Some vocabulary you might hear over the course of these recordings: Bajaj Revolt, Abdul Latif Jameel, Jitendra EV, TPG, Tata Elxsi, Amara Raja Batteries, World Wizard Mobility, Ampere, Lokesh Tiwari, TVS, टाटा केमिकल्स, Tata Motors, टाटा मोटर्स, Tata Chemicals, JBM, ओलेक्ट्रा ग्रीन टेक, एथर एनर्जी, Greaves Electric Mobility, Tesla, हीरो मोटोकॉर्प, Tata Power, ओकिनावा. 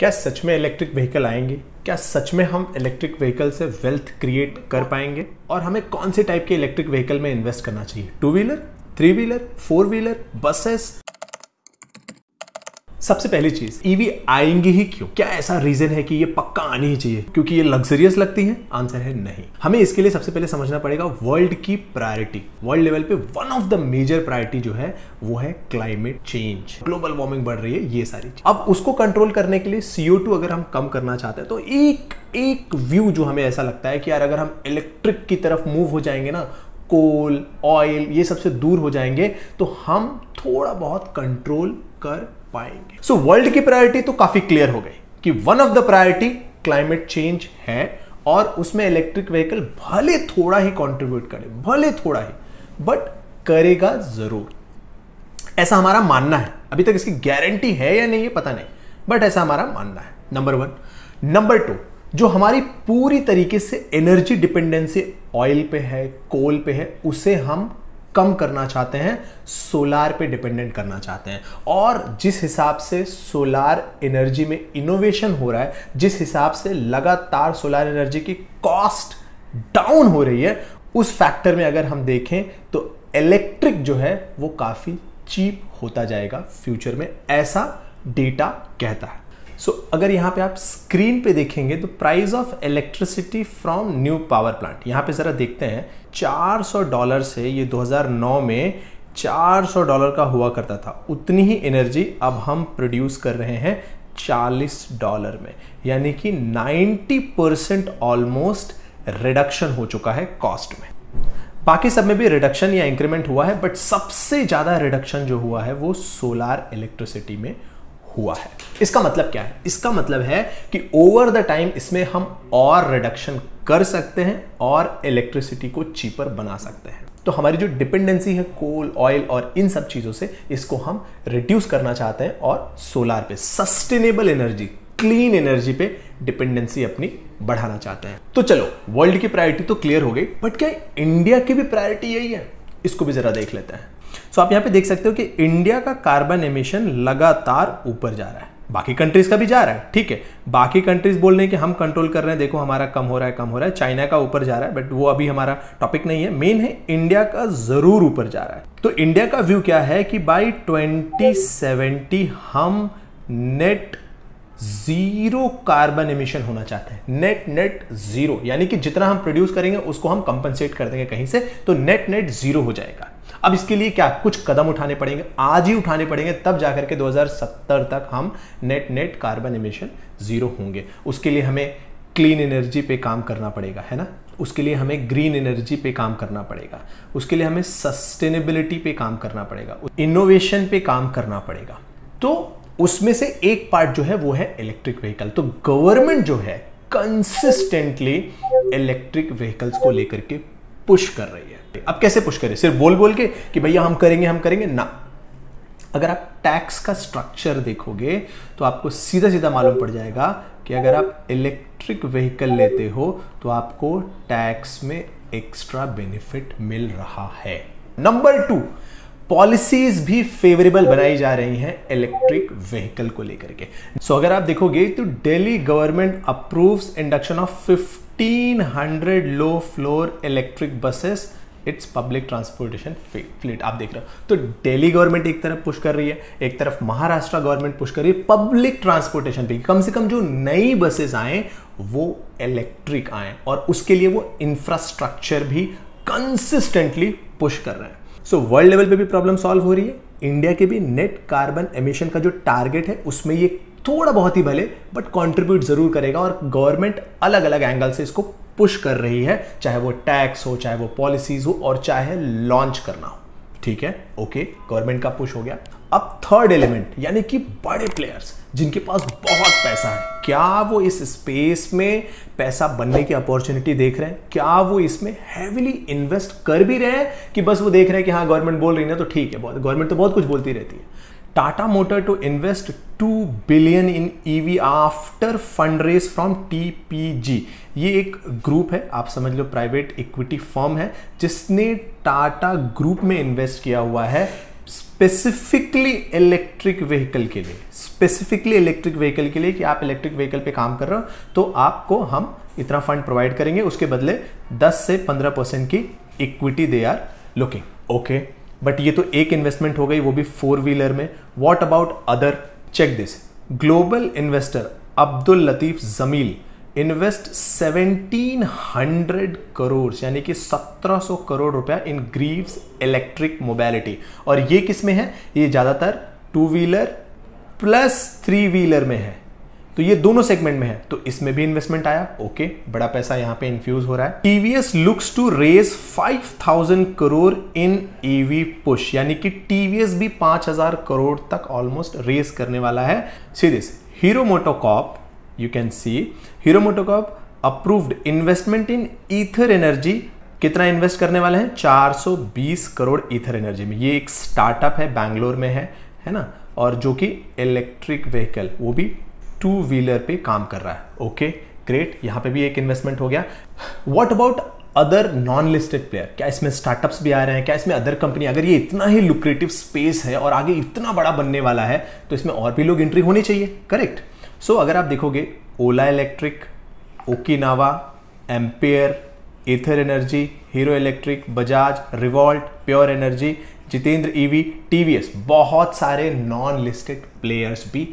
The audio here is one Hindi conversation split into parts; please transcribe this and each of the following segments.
क्या सच में इलेक्ट्रिक व्हीकल आएंगे, क्या सच में हम इलेक्ट्रिक व्हीकल से वेल्थ क्रिएट कर पाएंगे और हमें कौन से टाइप के इलेक्ट्रिक व्हीकल में इन्वेस्ट करना चाहिए, two wheeler, three wheeler, four wheeler, buses. सबसे पहली चीज, ईवी आएंगी ही क्यों? क्या ऐसा रीजन है कि ये पक्का आनी ही चाहिए क्योंकि ये लग्जरियस लगती है? आंसर है नहीं। हमें इसके लिए सबसे पहले समझना पड़ेगा वर्ल्ड की प्रायोरिटी। वर्ल्ड लेवल पे one of the major priority जो है वो है क्लाइमेट चेंज, ग्लोबल वार्मिंग बढ़ रही है, ये सारी चीज। अब उसको कंट्रोल करने के लिए CO2 अगर हम कम करना चाहते हैं तो एक व्यू जो हमें ऐसा लगता है कि यार अगर हम इलेक्ट्रिक की तरफ मूव हो जाएंगे ना, कोल, ऑयल, ये सबसे दूर हो जाएंगे तो हम थोड़ा बहुत कंट्रोल कर पाएंगे। सो वर्ल्ड की प्रायोरिटी तो काफी क्लियर हो गई कि one of the priority climate change है और उसमें इलेक्ट्रिक व्हीकल भले थोड़ा ही कंट्रीब्यूट करे, भले थोड़ा ही, बट करेगा जरूर, ऐसा हमारा मानना है। अभी तक इसकी गारंटी है या नहीं ये पता नहीं, बट ऐसा हमारा मानना है। नंबर 1। नंबर 2, जो हमारी पूरी तरीके से एनर्जी डिपेंडेंसी ऑयल पे है, कोल पे है, उसे हम कम करना चाहते हैं, सोलार पे डिपेंडेंट करना चाहते हैं। और जिस हिसाब से सोलार एनर्जी में इनोवेशन हो रहा है, जिस हिसाब से लगातार सोलार एनर्जी की कॉस्ट डाउन हो रही है, उस फैक्टर में अगर हम देखें तो इलेक्ट्रिक जो है वो काफ़ी चीप होता जाएगा फ्यूचर में, ऐसा डेटा कहता है। सो अगर यहाँ पे आप स्क्रीन पे देखेंगे तो price of electricity from new power plant, यहाँ पे ज़रा देखते हैं, $400 से ये 2009 में $400 का हुआ करता था, उतनी ही एनर्जी अब हम प्रोड्यूस कर रहे हैं $40 में, यानी कि 90% ऑलमोस्ट रिडक्शन हो चुका है कॉस्ट में। बाकी सब में भी रिडक्शन या इंक्रीमेंट हुआ है, बट सबसे ज़्यादा रिडक्शन जो हुआ है वो सोलार इलेक्ट्रिसिटी में हुआ है। इसका मतलब क्या है? इसका मतलब है कि ओवर द टाइम इसमें हम और रिडक्शन कर सकते हैं और इलेक्ट्रिसिटी को चीपर बना सकते हैं। तो हमारी जो डिपेंडेंसी है कोल, ऑयल और इन सब चीज़ों से, इसको हम रिड्यूस करना चाहते हैं और सोलार पे, सस्टेनेबल एनर्जी, क्लीन एनर्जी पे डिपेंडेंसी अपनी बढ़ाना चाहते हैं। तो चलो, वर्ल्ड की प्रायोरिटी तो क्लियर हो गई, बट क्या इंडिया की भी प्रायोरिटी यही है? इसको भी जरा देख लेते हैं। सो आप यहाँ पे देख सकते हो कि इंडिया का कार्बन एमिशन लगातार ऊपर जा रहा है, बाकी कंट्रीज का भी जा रहा है, ठीक है। बाकी कंट्रीज बोल रहे हैं कि हम कंट्रोल कर रहे हैं, देखो हमारा कम हो रहा है, कम हो रहा है। चाइना का ऊपर जा रहा है, बट वो अभी हमारा टॉपिक नहीं है, मेन है इंडिया का जरूर ऊपर जा रहा है। तो इंडिया का व्यू क्या है कि बाई 2070 हम नेट जीरो कार्बन एमिशन होना चाहते हैं, नेट जीरो, यानी कि जितना हम प्रोड्यूस करेंगे उसको हम कंपनसेट कर देंगे कहीं से, तो नेट जीरो हो जाएगा। अब इसके लिए क्या कुछ कदम उठाने पड़ेंगे? आज ही उठाने पड़ेंगे, तब जाकर के 2070 तक हम नेट कार्बन एमिशन जीरो होंगे। उसके लिए हमें क्लीन एनर्जी पे काम करना पड़ेगा, है ना, उसके लिए हमें ग्रीन एनर्जी पे काम करना पड़ेगा, उसके लिए हमें सस्टेनेबिलिटी पे काम करना पड़ेगा, इनोवेशन पे काम करना पड़ेगा। तो उसमें से एक पार्ट जो है वो है इलेक्ट्रिक व्हीकल। तो गवर्नमेंट जो है कंसिस्टेंटली इलेक्ट्रिक व्हीकल्स को लेकर के पुश कर रही है। अब कैसे पुश करें? सिर्फ बोल के कि भैया हम करेंगे ना। अगर आप टैक्स का स्ट्रक्चर देखोगे तो आपको सीधा मालूम पड़ जाएगा कि अगर आप इलेक्ट्रिक व्हीकल लेते हो तो आपको टैक्स में एक्स्ट्रा बेनिफिट मिल रहा है। नंबर 2, पॉलिसीज भी फेवरेबल बनाई जा रही हैं इलेक्ट्रिक व्हीकल को लेकर के। सो अगर आप देखोगे तो Delhi government approves induction of 1500 low floor electric buses, it's public transportation fleet. आप देख रहे हो तो दिल्ली गवर्नमेंट एक तरफ पुश कर रही है, एक तरफ महाराष्ट्र गवर्नमेंट पुश कर रही है पब्लिक ट्रांसपोर्टेशन पे, कम से कम जो नई बसेस आए वो इलेक्ट्रिक आए, और उसके लिए वो इंफ्रास्ट्रक्चर भी कंसिस्टेंटली पुश कर रहे हैं। सो वर्ल्ड लेवल पे भी प्रॉब्लम सॉल्व हो रही है, इंडिया के भी नेट कार्बन एमिशन का जो टारगेट है उसमें ये थोड़ा बहुत ही भले बट कंट्रीब्यूट जरूर करेगा, और गवर्नमेंट अलग अलग एंगल से इसको पुश कर रही है, चाहे वो टैक्स हो, चाहे वो पॉलिसीज हो, और चाहे लॉन्च करना हो, ठीक है, ओके। गवर्नमेंट का पुश हो गया। अब 3rd एलिमेंट, यानी कि बड़े प्लेयर्स जिनके पास बहुत पैसा है, क्या वो इस स्पेस में पैसा बनने की अपॉर्चुनिटी देख रहे हैं? क्या वो इसमें हैवीली इन्वेस्ट कर भी रहे हैं कि बस वो देख रहे हैं कि हाँ गवर्नमेंट बोल रही है ना तो ठीक है? गवर्नमेंट तो बहुत कुछ बोलती रहती है। Tata motor to invest 2 billion in EV after fund raise from TPG। ये एक ग्रुप है, आप समझ लो प्राइवेट इक्विटी फर्म है, जिसने टाटा ग्रुप में इन्वेस्ट किया हुआ है स्पेसिफिकली इलेक्ट्रिक व्हीकल के लिए, स्पेसिफिकली इलेक्ट्रिक व्हीकल के लिए कि आप इलेक्ट्रिक व्हीकल पे काम कर रहे हो तो आपको हम इतना फंड प्रोवाइड करेंगे, उसके बदले 10 से 15% की equity they are looking okay. But ये तो एक इन्वेस्टमेंट हो गई, वो भी 4 व्हीलर में। What about other? Check this, global investor Abdul Latif Jameel invest 1700 crore यानी कि 1700 करोड़ रुपया इन ग्रीव्स इलेक्ट्रिक मोबिलिटी। और ये किस में है? ये ज़्यादातर 2 व्हीलर प्लस 3 व्हीलर में है, तो ये दोनों सेगमेंट में है, तो इसमें भी इन्वेस्टमेंट आया ओके। बड़ा पैसा यहाँ पे इन्फ्यूज हो रहा है। TVS looks to raise 5000 crore in EV push, यानी कि टीवीएस भी 5000 करोड़ तक ऑलमोस्ट रेज करने वाला है। See this, हीरो मोटोकॉर्प, you can see Hero MotoCorp approved investment in Ather Energy। कितना इन्वेस्ट करने वाले हैं? 420 करोड़ Ather Energy में। ये एक स्टार्टअप है, बैंगलोर में है ना, और जो कि इलेक्ट्रिक व्हीकल, वो भी 2 व्हीलर पे काम कर रहा है ओके ग्रेट। यहाँ पे भी एक इन्वेस्टमेंट हो गया। What about other non listed player? क्या इसमें स्टार्टअप्स भी आ रहे हैं? क्या इसमें अदर कंपनी, अगर ये इतना ही लुक्रेटिव स्पेस है और आगे इतना बड़ा बनने वाला है तो इसमें और भी लोग एंट्री होनी चाहिए, करेक्ट? सो अगर आप देखोगे Ola electric, ओकिनावा, Ampere, एथर एनर्जी, hero electric, Bajaj, Revolt, Pure energy, Jitendra EV, TVS, बहुत सारे नॉन लिस्टेड प्लेयर्स भी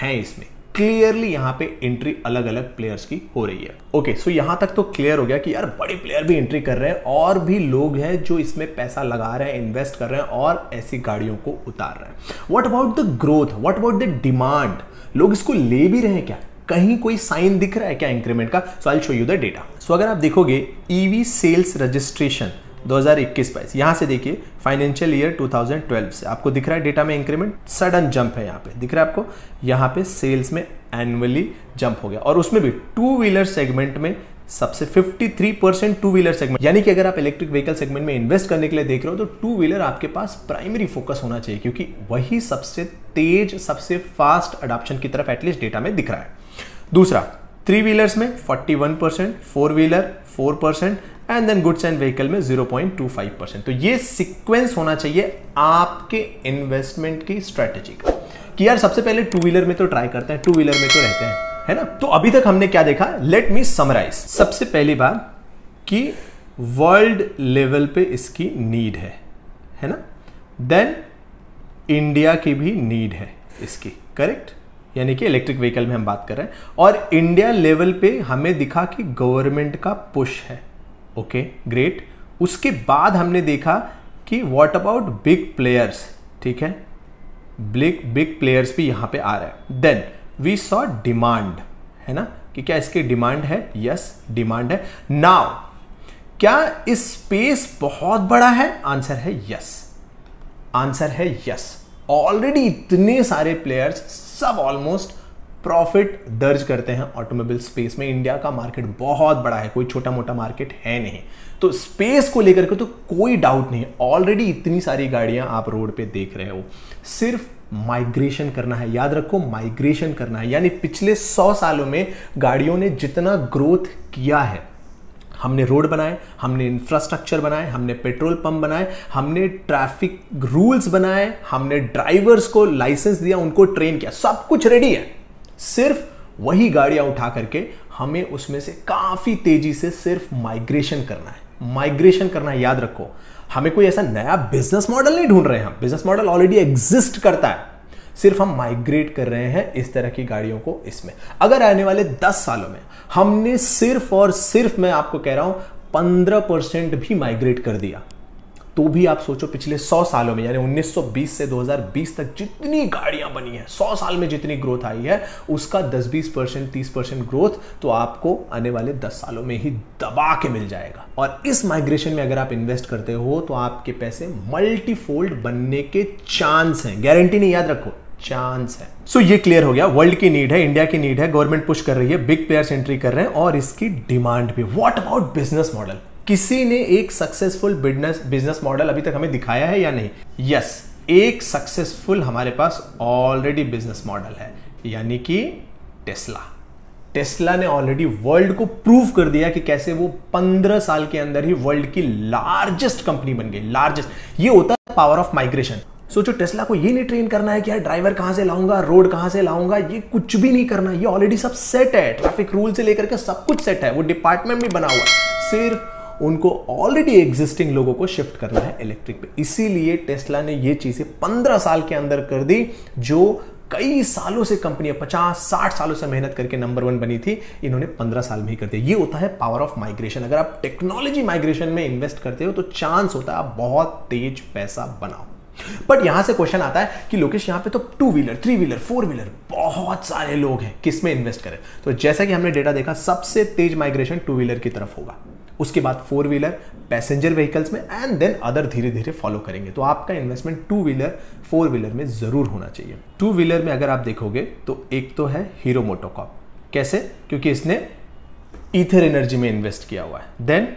हैं इसमें। क्लियरली यहाँ पे एंट्री अलग अलग प्लेयर्स की हो रही है ओके। सो यहाँ तक तो क्लियर हो गया कि यार बड़े प्लेयर भी एंट्री कर रहे हैं और भी लोग हैं जो इसमें पैसा लगा रहे हैं, इन्वेस्ट कर रहे हैं और ऐसी गाड़ियों को उतार रहे हैं। What about the growth, what about the demand? लोग इसको ले भी रहे हैं क्या? कहीं कोई साइन दिख रहा है क्या इंक्रीमेंट का? So I will show you the data. So अगर आप देखोगे ईवी सेल्स रजिस्ट्रेशन 2021-22, यहाँ से देखिए फाइनेंशियल ईयर 2012 से आपको दिख रहा है डेटा में इंक्रीमेंट, सडन जंप है यहाँ पे दिख रहा है आपको, यहाँ पे सेल्स में एनुअली जंप हो गया। और उसमें भी 2 व्हीलर सेगमेंट में सबसे 53% 2 व्हीलर सेगमेंट, यानी कि अगर आप इलेक्ट्रिक व्हीकल सेगमेंट में इन्वेस्ट करने के लिए देख रहे हो तो 2 व्हीलर आपके पास प्राइमरी फोकस होना चाहिए, क्योंकि वही सबसे तेज, सबसे फास्ट अडॉप्शन की तरफ एटलीस्ट डेटा में दिख रहा है। दूसरा, 3 व्हीलर्स में 41%, 4 wheeler 4%, and then goods and vehicle में 0.25%। तो ये सीक्वेंस होना चाहिए आपके इन्वेस्टमेंट की स्ट्रैटेजी का कि यार सबसे पहले 2 व्हीलर में तो ट्राई करते हैं, 2 व्हीलर में तो रहते हैं, है ना। तो अभी तक हमने क्या देखा? Let me summarise. सबसे पहली बात कि वर्ल्ड लेवल पे इसकी नीड है ना, देन इंडिया की भी नीड है इसकी, करेक्ट? यानी कि इलेक्ट्रिक व्हीकल में हम बात कर रहे हैं। और इंडिया लेवल पे हमें दिखा कि गवर्नमेंट का पुश है ओके ग्रेट। उसके बाद हमने देखा कि व्हाट अबाउट बिग प्लेयर्स, ठीक है, बिग प्लेयर्स भी यहाँ पे आ रहे हैं। देन वी सॉ डिमांड, है ना, कि क्या इसकी डिमांड है? यस, डिमांड है। नाउ क्या इस स्पेस बहुत बड़ा है? आंसर है यस, आंसर है यस। ऑलरेडी इतने सारे प्लेयर्स, सब ऑलमोस्ट प्रॉफिट दर्ज करते हैं ऑटोमोबाइल स्पेस में। इंडिया का मार्केट बहुत बड़ा है, कोई छोटा मोटा मार्केट है नहीं, तो स्पेस को लेकर के तो कोई डाउट नहीं। ऑलरेडी इतनी सारी गाड़ियां आप रोड पे देख रहे हो, सिर्फ माइग्रेशन करना है। याद रखो, माइग्रेशन करना है, यानी पिछले 100 सालों में गाड़ियों ने जितना ग्रोथ किया है, हमने रोड बनाए, हमने इंफ्रास्ट्रक्चर बनाए, हमने पेट्रोल पंप बनाए, हमने ट्रैफिक रूल्स बनाए, हमने ड्राइवर्स को लाइसेंस दिया, उनको ट्रेन किया, सब कुछ रेडी है। सिर्फ वही गाड़ियां उठा करके हमें उसमें से काफ़ी तेजी से सिर्फ माइग्रेशन करना है, माइग्रेशन करना है। याद रखो, हमें कोई ऐसा नया बिजनेस मॉडल नहीं ढूंढ रहे हैं हम, बिजनेस मॉडल ऑलरेडी एग्जिस्ट करता है, सिर्फ हम माइग्रेट कर रहे हैं इस तरह की गाड़ियों को। इसमें अगर आने वाले 10 सालों में हमने सिर्फ और सिर्फ, मैं आपको कह रहा हूं, 15% भी माइग्रेट कर दिया, तो भी आप सोचो पिछले 100 सालों में, यानी 1920 से 2020 तक जितनी गाड़ियां बनी है, 100 साल में जितनी ग्रोथ आई है, उसका 10-20%, 30% ग्रोथ तो आपको आने वाले 10 सालों में ही दबा के मिल जाएगा। और इस माइग्रेशन में अगर आप इन्वेस्ट करते हो तो आपके पैसे मल्टीफोल्ड बनने के चांस हैं, गारंटी नहीं, याद रखो, चांस है। सो ये क्लियर हो गया, वर्ल्ड की नीड है, इंडिया की नीड है, गवर्नमेंट पुश कर रही है, बिग प्लेयर्स एंट्री कर रहे हैं और इसकी डिमांड भी। What about business model? किसी ने एक सक्सेसफुल बिजनेस मॉडल अभी तक हमें दिखाया है या नहीं? यस, एक सक्सेसफुल हमारे पास ऑलरेडी बिजनेस मॉडल है, यानी कि टेस्ला। टेस्ला ने ऑलरेडी वर्ल्ड को प्रूव कर दिया कि कैसे वो 15 साल के अंदर ही वर्ल्ड की लार्जेस्ट कंपनी बन गई, लार्जेस्ट। ये होता है पावर ऑफ माइग्रेशन। सोचो टेस्ला को ये नहीं ट्रेन करना है कि यार ड्राइवर कहाँ से लाऊंगा, रोड कहाँ से लाऊंगा, ये कुछ भी नहीं करना, ये ऑलरेडी सब सेट है, ट्रैफिक रूल से लेकर के सब कुछ सेट है, वो डिपार्टमेंट भी बना हुआ है, सिर्फ उनको ऑलरेडी एग्जिस्टिंग लोगों को शिफ्ट करना है इलेक्ट्रिक पे। इसीलिए टेस्ला ने ये चीज़ें 15 साल के अंदर कर दी, जो कई सालों से कंपनियां 50-60 सालों से मेहनत करके नंबर 1 बनी थी, इन्होंने 15 साल में ही कर दिया। ये होता है पावर ऑफ माइग्रेशन। अगर आप टेक्नोलॉजी माइग्रेशन में इन्वेस्ट करते हो तो चांस होता है आप बहुत तेज पैसा बनाओ। बट यहां से क्वेश्चन आता है कि लोकेश यहां पे तो 2 व्हीलर 3 व्हीलर 4 व्हीलर बहुत सारे लोग हैं, किस में इन्वेस्ट करें? तो जैसा कि हमने डेटा देखा, सबसे तेज माइग्रेशन 2 व्हीलर की तरफ होगा, उसके बाद 4 व्हीलर, पैसेंजर व्हीकल्स में, एंड देन अदर धीरे धीरे फॉलो करेंगे। तो आपका इन्वेस्टमेंट 2 व्हीलर 4 व्हीलर में जरूर होना चाहिए। 2 व्हीलर में अगर आप देखोगे तो एक तो है हीरो मोटोकॉर्प, कैसे? क्योंकि इसने एथर एनर्जी में इन्वेस्ट किया हुआ है। देन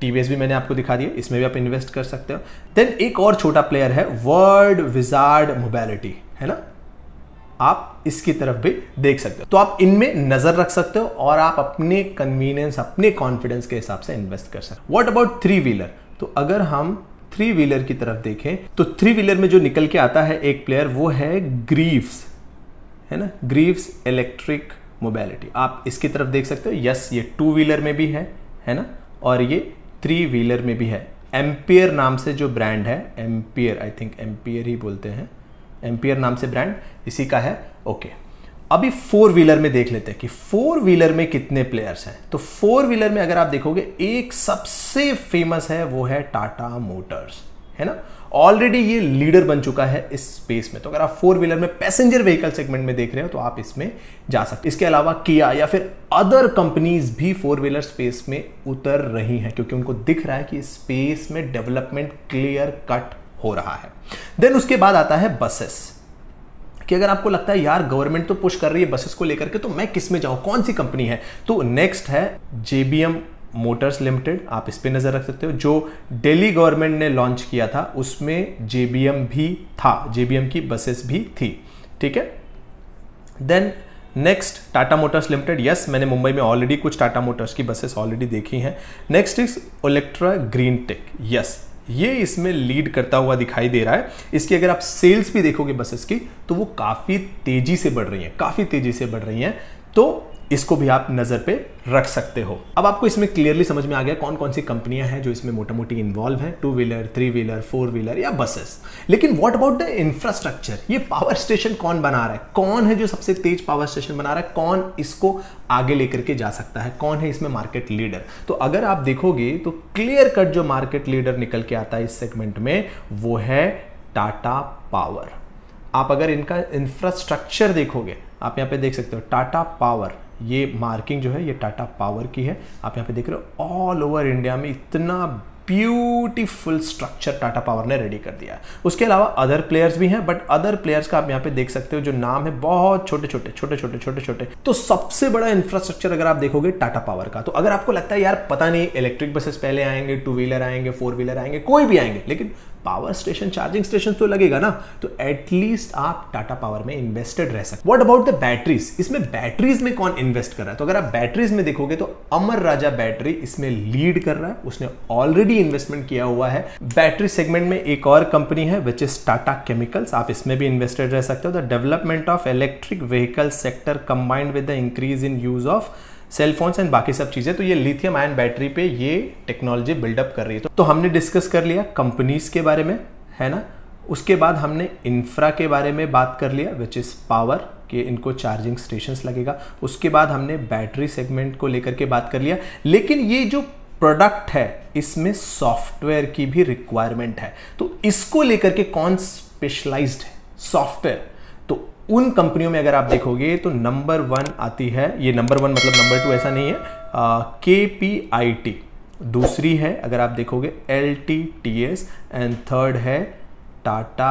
टीवीएस भी मैंने आपको दिखा दिया, इसमें भी आप इन्वेस्ट कर सकते हो। देन एक और छोटा प्लेयर है वर्ल्ड विजार्ड मोबिलिटी, है ना, आप इसकी तरफ भी देख सकते हो। तो आप इनमें नजर रख सकते हो और आप अपने कन्वीनियंस, अपने कॉन्फिडेंस के हिसाब से इन्वेस्ट कर सकते हो। What about 3 wheeler? तो अगर हम 3 व्हीलर की तरफ देखें तो 3 व्हीलर में जो निकल के आता है एक प्लेयर, वो है ग्रीव्स, है ना, ग्रीव्स इलेक्ट्रिक मोबिलिटी, आप इसकी तरफ देख सकते हो। यस, ये 2 व्हीलर में भी है ना, और ये 3 व्हीलर में भी है। एम्पियर नाम से जो ब्रांड है, एम्पियर, आई थिंक एम्पियर ही बोलते हैं, एम्पियर नाम से ब्रांड इसी का है। ओके, अभी 4 व्हीलर में देख लेते हैं कि 4 व्हीलर में कितने प्लेयर्स हैं। तो 4 व्हीलर में अगर आप देखोगे, एक सबसे फेमस है, वो है टाटा मोटर्स, है ना, ऑलरेडी ये लीडर बन चुका है इस स्पेस में। तो अगर आप 4 व्हीलर में पैसेंजर व्हीकल सेगमेंट में देख रहे हो तो आप इसमें जा सकते। इसके अलावा किया या फिर अदर कंपनीज भी 4 व्हीलर स्पेस में उतर रही हैं, क्योंकि उनको दिख रहा है कि स्पेस में डेवलपमेंट क्लियर कट हो रहा है। देन उसके बाद आता है बसेस, कि अगर आपको लगता है यार गवर्नमेंट तो पुश कर रही है बसेस को लेकर के, तो मैं किस में जाऊं, कौन सी कंपनी है? तो नेक्स्ट है जेबीएम मोटर्स लिमिटेड, आप इस पे नजर रख सकते हो। जो दिल्ली गवर्नमेंट ने लॉन्च किया था उसमें जेबीएम भी था, जेबीएम की बसेस भी थी, ठीक है। Then next टाटा मोटर्स limited, yes, मैंने मुंबई में ऑलरेडी कुछ टाटा मोटर्स की बसेस ऑलरेडी देखी हैं। Next is ओलेक्ट्रा ग्रीन टेक, yes, ये इसमें लीड करता हुआ दिखाई दे रहा है। इसकी अगर आप सेल्स भी देखोगे बसेस की, तो वो काफ़ी तेज़ी से बढ़ रही हैं, तो इसको भी आप नज़र पे रख सकते हो। अब आपको इसमें क्लियरली समझ में आ गया कौन कौन सी कंपनियां हैं जो इसमें मोटा मोटी इन्वॉल्व हैं, 2 व्हीलर 3 व्हीलर 4 व्हीलर या बसेस। लेकिन व्हाट अबाउट द इंफ्रास्ट्रक्चर? ये पावर स्टेशन कौन बना रहा है, कौन है जो सबसे तेज पावर स्टेशन बना रहा है, कौन इसको आगे लेकर के जा सकता है, कौन है इसमें मार्केट लीडर? तो अगर आप देखोगे तो क्लियर कट जो मार्केट लीडर निकल के आता है इस सेगमेंट में, वो है टाटा पावर। आप अगर इनका इंफ्रास्ट्रक्चर देखोगे, आप यहाँ पे देख सकते हो टाटा पावर, ये मार्किंग जो है ये टाटा पावर की है, आप यहाँ पे देख रहे हो। ऑल ओवर इंडिया में इतना ब्यूटीफुल स्ट्रक्चर टाटा पावर ने रेडी कर दिया है। उसके अलावा अदर प्लेयर्स भी हैं, बट अदर प्लेयर्स का आप यहाँ पे देख सकते हो जो नाम है बहुत छोटे छोटे। तो सबसे बड़ा इंफ्रास्ट्रक्चर अगर आप देखोगे टाटा पावर का। तो अगर आपको लगता है यार पता नहीं इलेक्ट्रिक बसेस पहले आएंगे, 2 व्हीलर आएंगे, 4 व्हीलर आएंगे, कोई भी आएंगे, लेकिन पावर स्टेशन, चार्जिंग स्टेशन तो लगेगा ना, तो एटलीस्ट आप टाटा पावर में इन्वेस्टेड रह सकते। What about the batteries? इसमें बैटरीज में कौन इन्वेस्ट कर रहा है? तो अगर आप बैटरीज में देखोगे तो अमर राजा बैटरी इसमें लीड कर रहा है, उसने ऑलरेडी इन्वेस्टमेंट किया हुआ है। बैटरी सेगमेंट में एक और कंपनी है विच इज टाटा केमिकल्स, आप इसमें भी इन्वेस्टेड रह सकते हो। The development of electric vehicle sector combined with the increase in use of cellphones and बाकी सब चीज़ें, तो ये लिथियम आयन बैटरी पे ये टेक्नोलॉजी बिल्डअप कर रही है। तो हमने डिस्कस कर लिया कंपनीज के बारे में, है ना, उसके बाद हमने इंफ्रा के बारे में बात कर लिया विच इज़ पावर, कि इनको चार्जिंग स्टेशंस लगेगा। उसके बाद हमने बैटरी सेगमेंट को लेकर के बात कर लिया, लेकिन ये जो प्रोडक्ट है इसमें सॉफ्टवेयर की भी रिक्वायरमेंट है, तो इसको लेकर के कौन स्पेशलाइज्ड है सॉफ्टवेयर, तो उन कंपनियों में अगर आप देखोगे तो नंबर 1 आती है, ये नंबर 1 मतलब नंबर 2 ऐसा नहीं है, KPIT, दूसरी है अगर आप देखोगे LTTS, एंड थर्ड है टाटा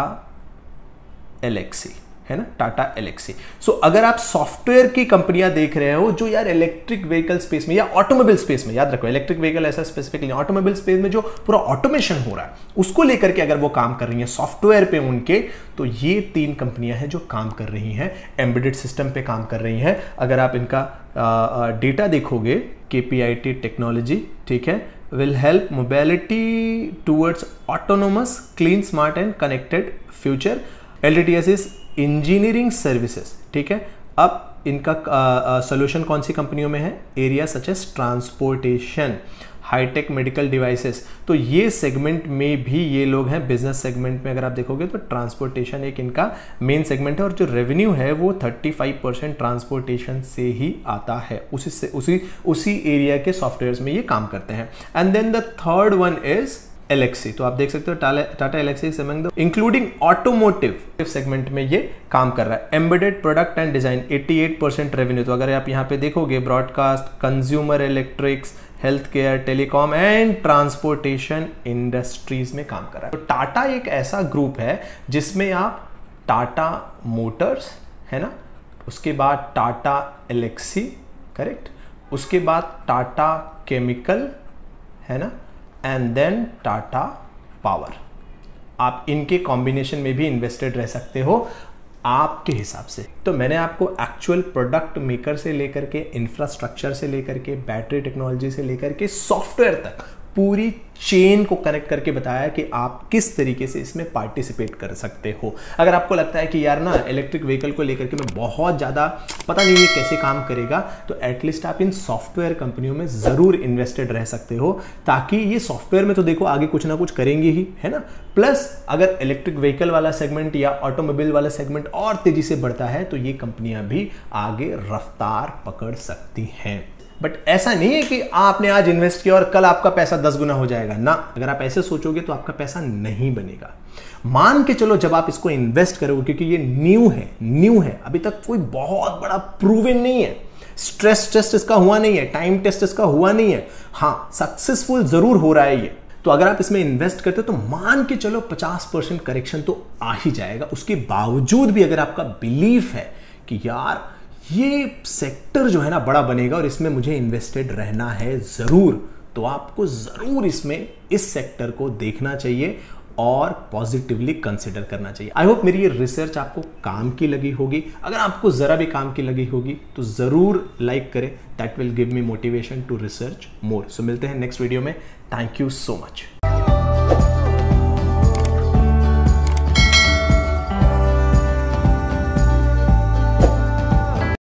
एलेक्सी, है ना, टाटा एलेक्सी। सो अगर आप सॉफ्टवेयर की कंपनियां देख रहे हो जो यार इलेक्ट्रिक व्हीकल स्पेस में या ऑटोमोबाइल स्पेस में, याद रखो इलेक्ट्रिक व्हीकल ऐसा स्पेसिफिकली, ऑटोमोबाइल स्पेस में जो पूरा ऑटोमेशन हो रहा है उसको लेकर के अगर वो काम कर रही हैं सॉफ्टवेयर पे उनके, तो ये 3 कंपनियां हैं जो काम कर रही हैं, एम्बेडेड सिस्टम पे काम कर रही हैं। अगर आप इनका डेटा देखोगे, KPIT टेक्नोलॉजी, ठीक है, will help mobility towards autonomous, clean, smart and connected future. LTTS is engineering services, ठीक है। अब इनका सोल्यूशन कौन सी कंपनियों में है? Area such as transportation, hi tech, medical devices. तो ये सेगमेंट में भी ये लोग हैं। बिजनेस सेगमेंट में अगर आप देखोगे तो ट्रांसपोर्टेशन एक इनका मेन सेगमेंट है और जो रेवेन्यू है वो 35% ट्रांसपोर्टेशन से ही आता है। उसी एरिया के सॉफ्टवेयर्स में ये काम करते हैं। And then the third one is Elxsi. तो आप देख सकते हो Tata Elxsi including automotive segment में ये काम कर रहा है। Embedded product and design 88% revenue. तो अगर आप यहाँ पे देखोगे broadcast, consumer electrics, health care, telecom and transportation industries में काम कर रहा है। तो टाटा एक ऐसा ग्रुप है जिसमें आप टाटा मोटर्स है ना, उसके बाद टाटा एलेक्सी, करेक्ट, उसके बाद टाटा केमिकल है ना, एंड देन टाटा पावर। आप इनके कॉम्बिनेशन में भी इन्वेस्टेड रह सकते हो आपके हिसाब से। तो मैंने आपको एक्चुअल प्रोडक्ट मेकर से लेकर के, इंफ्रास्ट्रक्चर से लेकर के, बैटरी टेक्नोलॉजी से लेकर के, सॉफ्टवेयर तक पूरी चेन को कनेक्ट करके बताया कि आप किस तरीके से इसमें पार्टिसिपेट कर सकते हो। अगर आपको लगता है कि यार ना इलेक्ट्रिक व्हीकल को लेकर के मैं बहुत ज़्यादा पता नहीं ये कैसे काम करेगा, तो एटलीस्ट आप इन सॉफ्टवेयर कंपनियों में ज़रूर इन्वेस्टेड रह सकते हो, ताकि ये सॉफ्टवेयर में तो देखो आगे कुछ ना कुछ करेंगे ही, है ना। प्लस अगर इलेक्ट्रिक व्हीकल वाला सेगमेंट या ऑटोमोबाइल वाला सेगमेंट और तेज़ी से बढ़ता है तो ये कंपनियाँ भी आगे रफ्तार पकड़ सकती हैं। बट ऐसा नहीं है कि आपने आज इन्वेस्ट किया और कल आपका पैसा 10 गुना हो जाएगा ना। अगर आप ऐसे सोचोगे तो आपका पैसा नहीं बनेगा। मान के चलो जब आप इसको इन्वेस्ट करोगे, क्योंकि ये न्यू है, अभी तक कोई बहुत बड़ा प्रूवन नहीं है, स्ट्रेस टेस्ट इसका हुआ नहीं है, टाइम टेस्ट इसका हुआ नहीं है। हाँ, सक्सेसफुल जरूर हो रहा है ये। तो अगर आप इसमें इन्वेस्ट करते हो तो मान के चलो 50% करेक्शन तो आ ही जाएगा। उसके बावजूद भी अगर आपका बिलीफ है कि यार ये सेक्टर जो है ना बड़ा बनेगा और इसमें मुझे इन्वेस्टेड रहना है ज़रूर, तो आपको ज़रूर इसमें इस सेक्टर को देखना चाहिए और पॉजिटिवली कंसिडर करना चाहिए। आई होप मेरी ये रिसर्च आपको काम की लगी होगी। अगर आपको ज़रा भी काम की लगी होगी तो ज़रूर लाइक करें। That will give me motivation to research more. So मिलते हैं नेक्स्ट वीडियो में। Thank you so much.